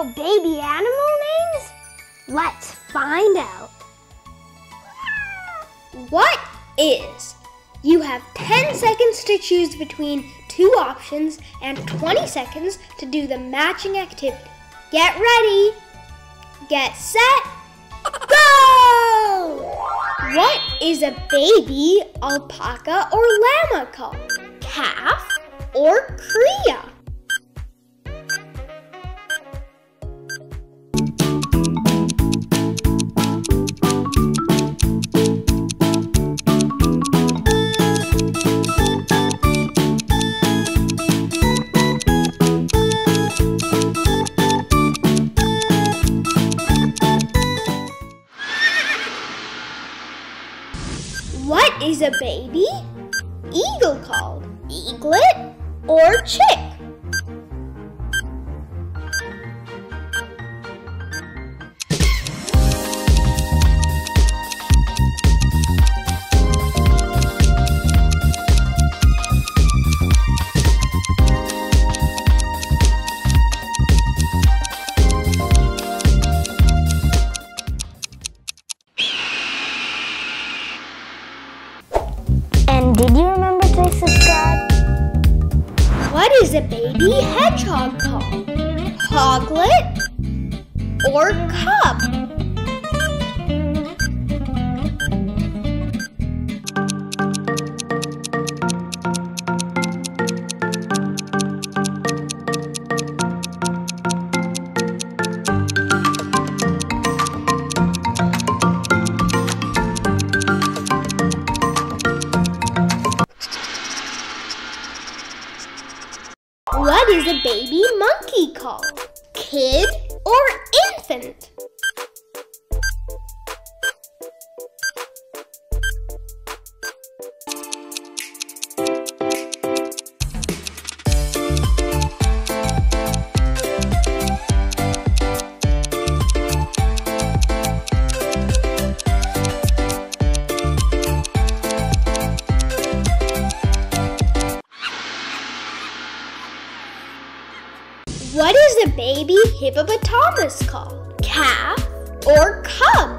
about baby animal names? Let's find out. What is? You have 10 seconds to choose between two options and 20 seconds to do the matching activity. Get ready, get set, go! What is a baby alpaca or llama called? Calf or cría? What is a baby eagle called? Eaglet or chick? Did you remember to subscribe? What is a baby hedgehog called? Hoglet or cub? What is a baby monkey called? Kid or infant? What is a baby hippopotamus called? Calf or cub?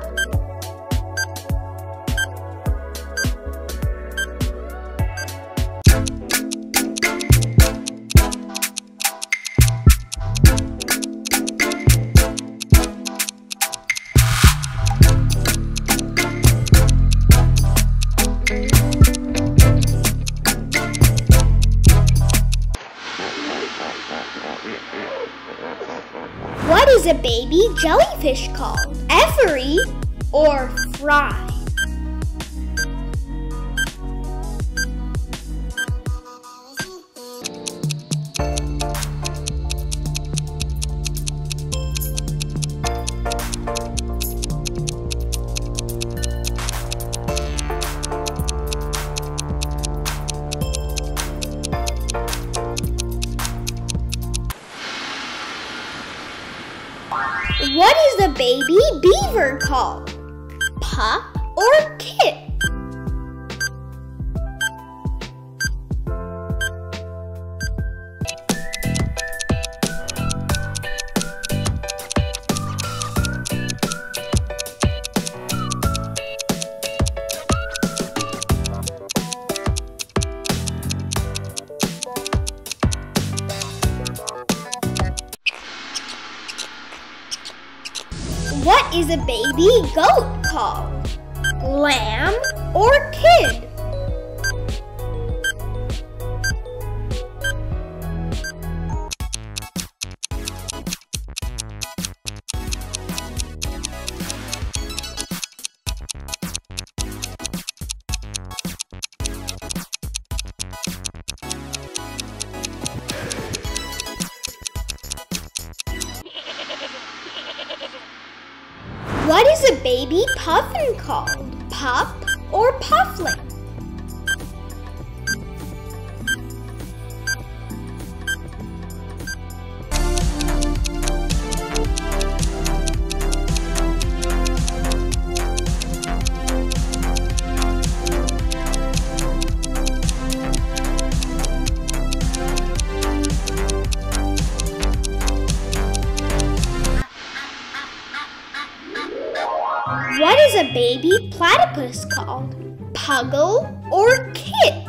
What is a baby jellyfish called? Every or fry? What is the baby beaver called? Pup or kit? What is a baby goat called? Lamb or kid? What is a baby puffin called? Pup or pufflet? What is a baby platypus called? Puggle or Kit?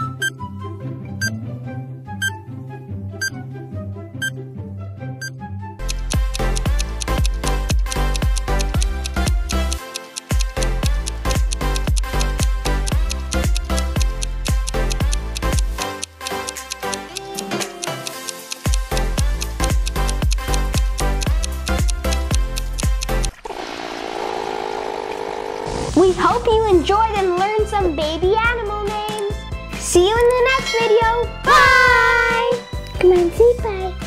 We hope you enjoyed and learned some baby animal names. See you in the next video. Bye! Come on, say bye.